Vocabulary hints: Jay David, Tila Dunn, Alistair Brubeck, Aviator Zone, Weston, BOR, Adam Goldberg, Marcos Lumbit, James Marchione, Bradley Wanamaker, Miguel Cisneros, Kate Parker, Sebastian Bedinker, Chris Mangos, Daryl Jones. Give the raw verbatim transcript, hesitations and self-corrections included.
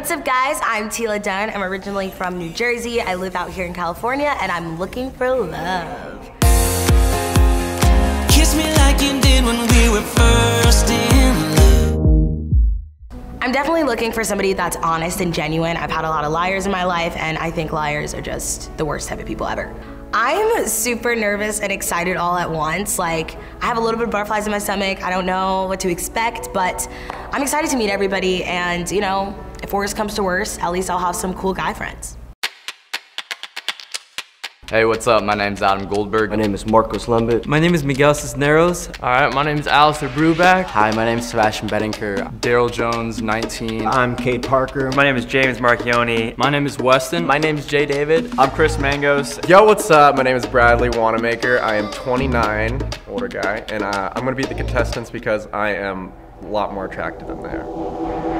What's up, guys? I'm Tila Dunn. I'm originally from New Jersey. I live out here in California, and I'm looking for love. Kiss me like you did when we were first in love. I'm definitely looking for somebody that's honest and genuine. I've had a lot of liars in my life, and I think liars are just the worst type of people ever. I'm super nervous and excited all at once. Like, I have a little bit of butterflies in my stomach. I don't know what to expect, but I'm excited to meet everybody, and you know, if worse comes to worse, at least I'll have some cool guy friends. Hey, what's up? My name's Adam Goldberg. My name is Marcos Lumbit. My name is Miguel Cisneros. All right, my name is Alistair Brubeck. Hi, my name is Sebastian Bedinker. Daryl Jones, nineteen. I'm Kate Parker. My name is James Marchione. My name is Weston. My name is Jay David. I'm Chris Mangos. Yo, what's up? My name is Bradley Wanamaker. I am twenty-nine, older guy, and uh, I'm gonna be the contestants because I am a lot more attractive than they are.